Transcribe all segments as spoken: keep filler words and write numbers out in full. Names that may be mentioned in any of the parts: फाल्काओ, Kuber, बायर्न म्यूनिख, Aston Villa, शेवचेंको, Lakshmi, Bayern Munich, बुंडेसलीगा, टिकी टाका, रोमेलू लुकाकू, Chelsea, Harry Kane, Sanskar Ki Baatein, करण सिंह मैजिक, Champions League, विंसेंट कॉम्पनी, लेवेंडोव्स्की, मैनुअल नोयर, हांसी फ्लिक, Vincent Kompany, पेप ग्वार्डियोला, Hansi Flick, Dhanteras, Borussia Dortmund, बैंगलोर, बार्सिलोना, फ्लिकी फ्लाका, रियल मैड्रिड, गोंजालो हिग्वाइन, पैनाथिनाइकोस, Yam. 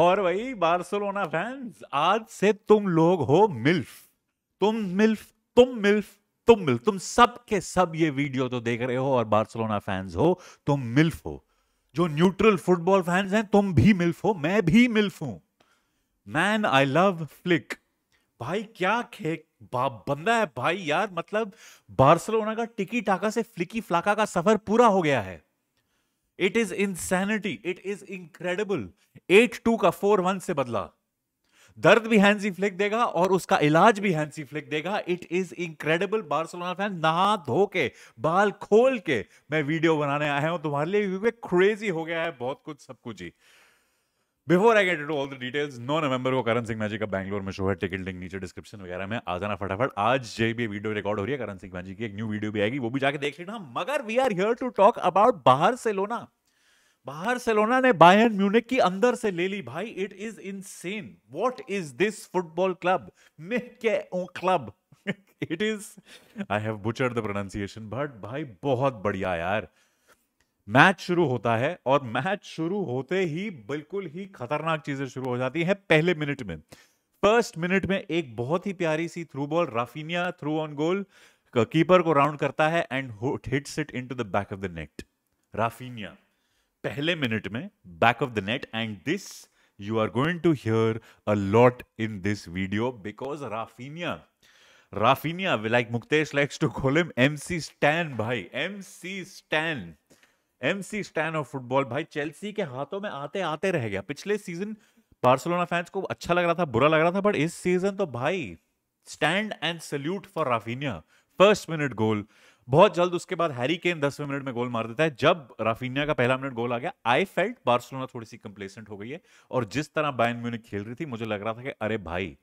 और वही बार्सिलोना fans, आज से तुम लोग हो मिल्फ, तुम मिल्फ, तुम मिल्फ, तुम मिल्फ, तुम सब के सब ये वीडियो तो देख रहे हो और बार्सिलोना फैंस हो, तुम मिल्फ हो। जो न्यूट्रल फुटबॉल फैंस हैं तुम भी मिल्फ हो, मैं भी मिल्फ हूं। मैन आई लव फ्लिक, भाई क्या खेक बंदा है भाई यार, मतलब बार्सिलोना का टिकी टाका से फ्लिकी फ्लाका का सफर पूरा हो गया है। It is insanity, it is incredible. Eight two का फोर वन से बदला, दर्द भी हैंसी फ्लिक देगा और उसका इलाज भी हैंसी फ्लिक देगा। It is incredible. बार्सिलोना fan नहा धो के बाल खोल के मैं वीडियो बनाने आया हूं तुम्हारे लिए, क्रेजी हो गया है बहुत कुछ सब कुछ ही। Before I get into all the details, नौ नवंबर को करण सिंह मैजिक का बैंगलोर में शो है, टिकट लिंक नीचे डिस्क्रिप्शन वगैरह में, आ जाना फटाफट। आज जब भी वीडियो रिकॉर्ड हो रही है करण सिंह मैजिक की, एक न्यू वीडियो भी आएगी, वो भी जाके देख लेना। मगर we are here to talk about बार्सिलोना। बार्सिलोना ने बायर्न म्यूनिख की अंदर से ले ली भाई। It is insane, what is this football club, club it is, I have butchered the pronunciation but भाई बहुत बढ़िया यार। मैच शुरू होता है और मैच शुरू होते ही बिल्कुल ही खतरनाक चीजें शुरू हो जाती हैं। पहले मिनट में, फर्स्ट मिनट में एक बहुत ही प्यारी सी through ball, Raphinha through on goal, keeper को राउंड करता है and hits it into the back of the net. Raphinha पहले मिनट में back of the net, and this you are going to hear a lot in this video because Raphinha Raphinha like Muktesh likes to call him MC Stan भाई, MC Stan, MC Stan of football भाई। Chelsea के हाथों में आते आते रह गया। पिछले सीजन बार्सिलोना फैंस को अच्छा लग रहा था, बुरा लग रहा था, बट इस सीजन तो भाई stand and salute for Raphinha. First minute goal, बहुत जल्द उसके बाद हैरी केन दसवें मिनट में गोल मार देता है। जब राफिनिया का पहला मिनट गोल आ गया, आई फेल्ट बार्सिलोना थोड़ी सी कंप्लेसेंट हो गई है और जिस तरह बायर्न म्यूनिख खेल रही थी मुझे लग रहा था कि अरे भाई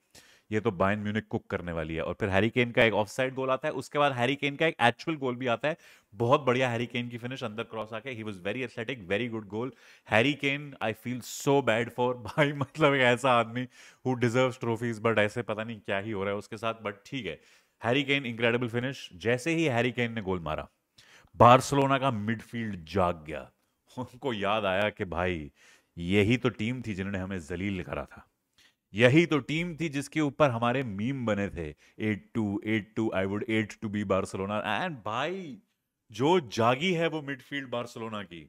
ये तो बायर्न म्यूनिख कुक करने वाली है। और फिर हैरी केन का एक ऑफ साइड गोल आता है, उसके बाद हैरी केन का एक एक्चुअल गोल भी आता है, बहुत बढ़िया हैरी केन की फिनिश अंदर क्रॉस आके, he was very athletic, very good goal. Harry Kane I feel so bad for भाई, मतलब एक ऐसा आदमी हु डिजर्व्स ट्रॉफीज बट ऐसे पता नहीं क्या ही हो रहा है उसके साथ, बट ठीक है। हैरी केन इनक्रेडिबल फिनिश, जैसे ही हैरी केन ने गोल मारा बार्सिलोना का मिडफील्ड जाग गया, उनको याद आया कि भाई यही तो टीम थी जिन्होंने हमें जलील करा था, यही तो टीम थी जिसके ऊपर हमारे मीम बने थे, eight two eight two, I would hate to be बार्सिलोना। And भाई जो जागी है वो मिडफील्ड बार्सिलोना की,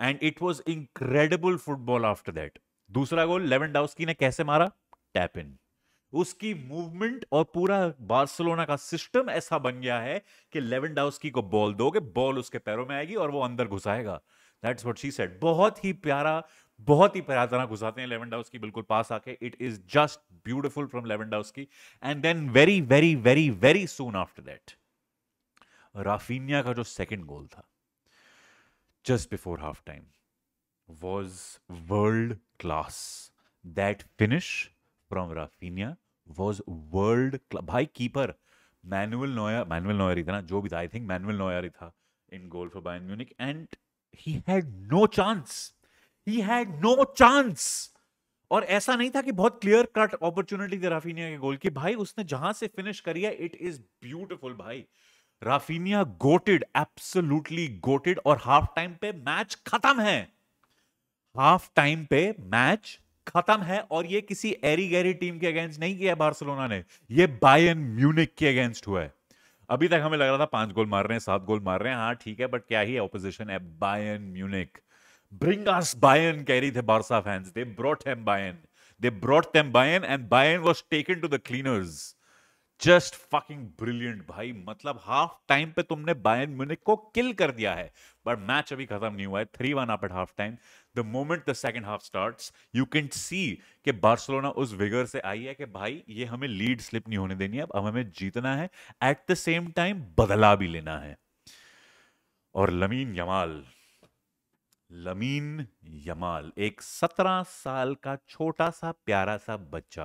and it was incredible football after that. दूसरा गोल लेवेंडोव्स्की ने कैसे मारा, टैप इन, उसकी मूवमेंट और पूरा बार्सिलोना का सिस्टम ऐसा बन गया है कि लेवेंडोव्स्की को बॉल दोगे, बॉल उसके पैरों में आएगी और वो अंदर घुसाएगा। That's what she said. बहुत ही प्यारा, बहुत ही प्यारा तरह घुसाते हैं लेवेंडोव्स्की बिल्कुल पास आके। It is just beautiful from लेवेंडोव्स्की। And then very very very very soon after that Raphinha का जो सेकंड गोल था just before half time was world class. That finish from Raphinha was world class भाई। Keeper मैनुअल नोयर, मैनुअल नोयर ही था ना, जो भी था, आई थिंक मैनुअल नोयर ही था in goal for बायर्न म्यूनिख, and he had no chance, He had no chance। और ऐसा नहीं था कि बहुत क्लियर कट अपॉर्चुनिटी थी राफिनिया के गोल की, भाई उसने जहां से फिनिश करी है इट इज ब्यूटिफुल भाई। Raphinha goated, absolutely goated. और हाफ टाइम पे मैच खत्म है, हाफ टाइम पे मैच खत्म है। और ये किसी एरी गैरी टीम के अगेंस्ट नहीं किया बार्सिलोना ने, ये बायर्न म्यूनिख के अगेंस्ट हुआ है। अभी तक हमें लग रहा था पांच गोल मार रहे हैं, सात गोल मार रहे हैं, हाँ ठीक है, बट क्या ही ऑपोजिशन है बायर्न म्यूनिख। Bring us Bayern कह रही थे Barca fans, they brought him Bayern, they brought them Bayern and Bayern was taken to the cleaners, just fucking brilliant भाई। मतलब हाफ टाइम पे तुमने बायर्न म्यूनिख को किल कर दिया है, बट मैच अभी खत्म नहीं हुआ है। Three one up at half time. The moment the second half starts you can see कि बार्सिलोना उस विगर से आई है कि भाई ये हमें लीड स्लिप नहीं होने देनी है, अब हमें जीतना है, एट द सेम टाइम बदला भी लेना है। और लमीन यमाल, लमीन यमाल एक सत्रह साल का छोटा सा प्यारा सा बच्चा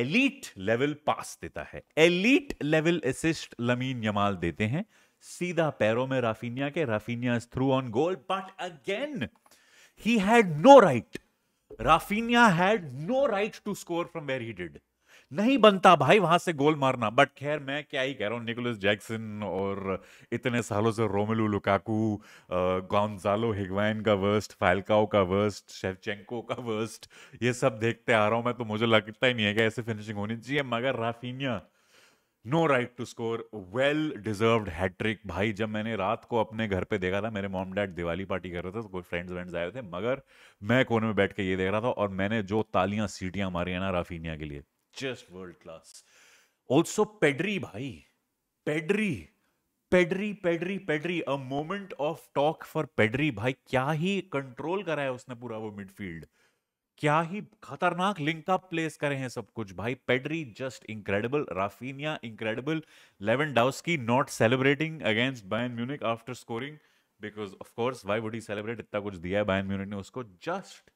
एलीट लेवल पास देता है, elite level assist Lamine Yamal देते हैं, सीधा पैरों में राफिनिया के, Raphinha through on goal. But again he had no right, Raphinha had no right to score from where he did. नहीं बनता भाई वहां से गोल मारना। बट खैर मैं क्या ही कह रहा हूँ, निकोलस जैक्सन और इतने सालों से रोमेलू लुकाकू, गोंजालो हिग्वाइन का वर्स्ट, फाल्काओ का वर्स्ट, शेवचेंको का वर्स्ट, ये सब देखते आ रहा हूँ मैं, तो मुझे लगता ही नहीं है कि ऐसे फिनिशिंग होनी चाहिए। मगर Raphinha no right to score, well deserved hattrick भाई। जब मैंने रात को अपने घर पे देखा था, मेरे मॉम डैड दिवाली पार्टी कर रहे थे तो कोई फ्रेंड्स वेंड्स आए थे, मगर मैं कोने में बैठ के ये देख रहा था और मैंने जो तालियां सीटियां मारी है ना राफिनिया के लिए, just world class. Also Pedri भाई, Pedri Pedri Pedri Pedri a moment of talk for Pedri भाई। क्या ही कंट्रोल करा है उसने पूरा वो मिडफील्ड, क्या ही खतरनाक लिंकअप प्लेस करे हैं सब कुछ भाई। Pedri just incredible, Raphinha incredible, लेवेंडोव्स्की not celebrating against Bayern Munich after scoring, because of course why would he celebrate, इतना कुछ दिया है बायर्न म्यूनिक ने उसको। जस्ट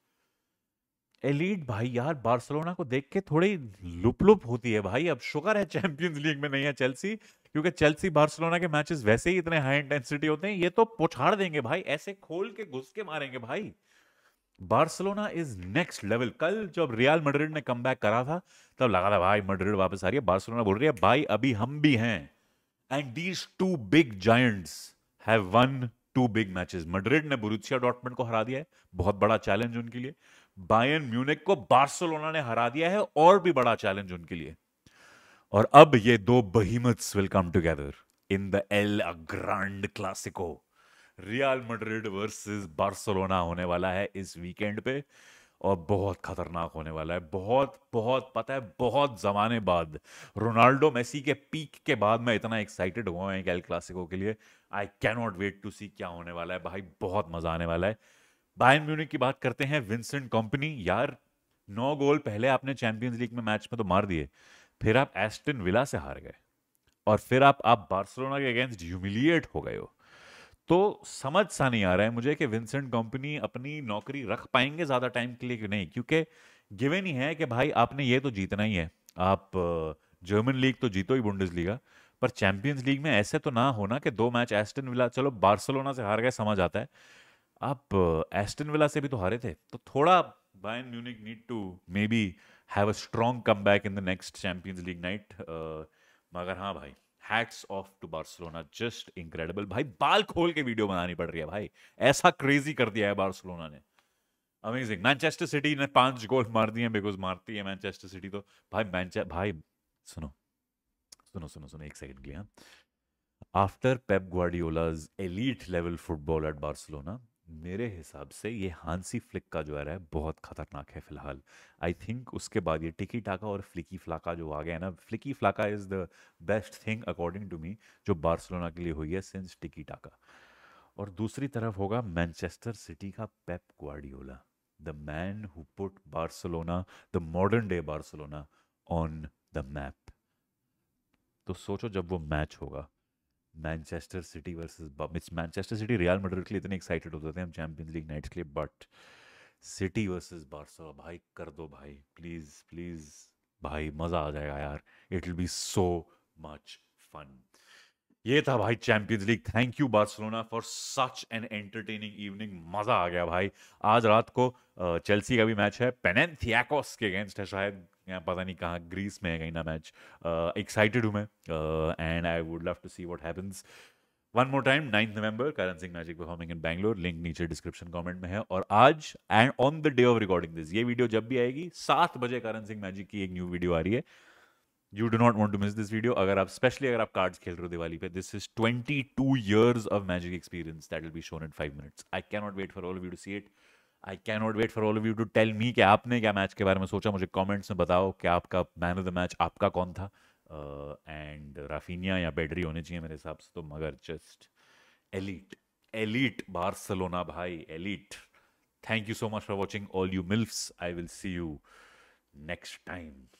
एलीट भाई यार, बार्सिलोना को देख के थोड़ी लुपलुप होती है भाई। अब शुक्र है चैंपियंस लीग में नहीं है चेल्सी, क्योंकि चेल्सी बार्सिलोना के मैचेस वैसे ही इतने हाई इंटेंसिटी होते हैं, ये तो पोछाड़ देंगे भाई, ऐसे खोल के घुस के मारेंगे भाई। बार्सिलोना is next level. कल जब रियल मैड्रिड ने कमबैक करा था तब लगा था भाई मैड्रिड वापस आ रही है, बार्सिलोना बोल रही है भाई अभी हम भी हैं। And these two big giants have won two big matches. Madrid ने बोरुसिया डॉर्टमुंड को हरा दिया है, बहुत बड़ा चैलेंज उनके लिए। बायर्न म्यूनिक को बार्सिलोना ने हरा दिया है, और भी बड़ा चैलेंज उनके लिए। और अब ये दो behemoths will come together in the El Grand Clasico. रियल मैड्रिड versus बार्सिलोना होने वाला है इस वीकेंड पे, और बहुत खतरनाक होने वाला है। बहुत बहुत पता है, बहुत ज़माने बाद, रोनाल्डो मेसी के पीक के बाद मैं इतना एक्साइटेड हुआ हूँ एल क्लासिको के लिए। I can not wait to see क्या होने वाला है भाई, बहुत मज़ा आने वाला है। बायर्न म्यूनिक की बात करते हैं, विंसेंट कॉम्पनी यार, नौ गोल पहले आपने चैंपियंस लीग में मैच में तो मार दिए, फिर आप एस्टन विला से हार गए, और फिर आप आप बार्सिलोना के अगेंस्ट ह्यूमिलिएट हो गए हो। तो समझ सा नहीं आ रहा है मुझे कि विंसेंट कंपनी अपनी नौकरी रख पाएंगे ज़्यादा टाइम के लिए कि नहीं, क्योंकि गिवन ही है कि भाई आपने ये तो जीतना ही है। आप जर्मन लीग तो जीतो ही, बुंडेसलीगा, पर चैंपियंस लीग में ऐसे तो ना होना कि दो मैच एस्टन विला, चलो बार्सिलोना से हार गए समझ आता है, आप एस्टन विला से भी तो हारे थे। तो थोड़ा Bayern Munich need to maybe have a strong comeback in the next Champions League night. मगर हाँ भाई, hats off to बार्सिलोना, just incredible भाई। बाल खोल के वीडियो बनानी पड़ रही है भाई, ऐसा क्रेजी कर दिया है बार्सिलोना ने, अमेजिंग। मैनचेस्टर सिटी ने पांच गोल मार दिए, बिकॉज मारती है मैनचेस्टर सिटी तो भाई। मैनचे भाई सुनो सुनो सुनो सुनो एक सेकंड के लिए। After Pep Guardiola's elite level football at बार्सिलोना, मेरे हिसाब से ये हांसी फ्लिक का जो है बहुत खतरनाक है फिलहाल। आई थिंक उसके बाद ये टिकी टाका और फ्लिकी फ्लाका जो आ गया है ना, फ्लिकी फ्लाका is the best thing according to me जो बार्सिलोना के लिए हुई है सिंस टिकी टाका। और दूसरी तरफ होगा मैनचेस्टर सिटी का पेप ग्वार्डियोला, the man who put बार्सिलोना, the modern day बार्सिलोना on the map. तो सोचो जब वो मैच होगा Manchester City versus Manchester City, रियल मैड्रिड के लिए इतने एक्साइटेड होते थे हम चैंपियंस लीग नाइट्स के लिए, बट सिटी वर्सेस बार्सिलोना भाई कर दो भाई, प्लीज़ प्लीज़ भाई, मज़ा आ जाएगा यार, it will be so much fun. ये था भाई Champions League. Thank you बार्सिलोना for such an entertaining evening, मज़ा आ गया भाई। आज रात को चेल्सी का भी मैच है, पैनाथिनाइकोस के अगेंस्ट है शायद, पता नहीं कहाँ, ग्रीस में है कहीं ना मैच। एक्साइटेड हूँ मैं, and I would love to see what happens. One more time, ninth November करण सिंह मैजिक performing in बैंगलोर, link नीचे डिस्क्रिप्शन कमेंट में है। और आज and on the day of recording this, ये वीडियो जब भी आएगी सात बजे करण सिंह मैजिक की एक न्यू वीडियो आ रही है। You do not want to miss this video. अगर आप स्पेशली अगर आप कार्ड्स खेल रहे हो दिवाली पे, this is twenty two years of magic experience that will be shown in five minutes. I can not wait for all of you to see it. I can not wait for all of you to tell me कि आपने क्या match के बारे में सोचा। मुझे comments में बताओ कि आपका मैन ऑफ द मैच आपका कौन था, एंड uh, राफिनिया या पेड्री होने चाहिए मेरे हिसाब से तो, मगर जस्ट एलीट एलीट बार्सिलोना भाई, elite. Thank you so much for watching all you milfs, I will see you next time.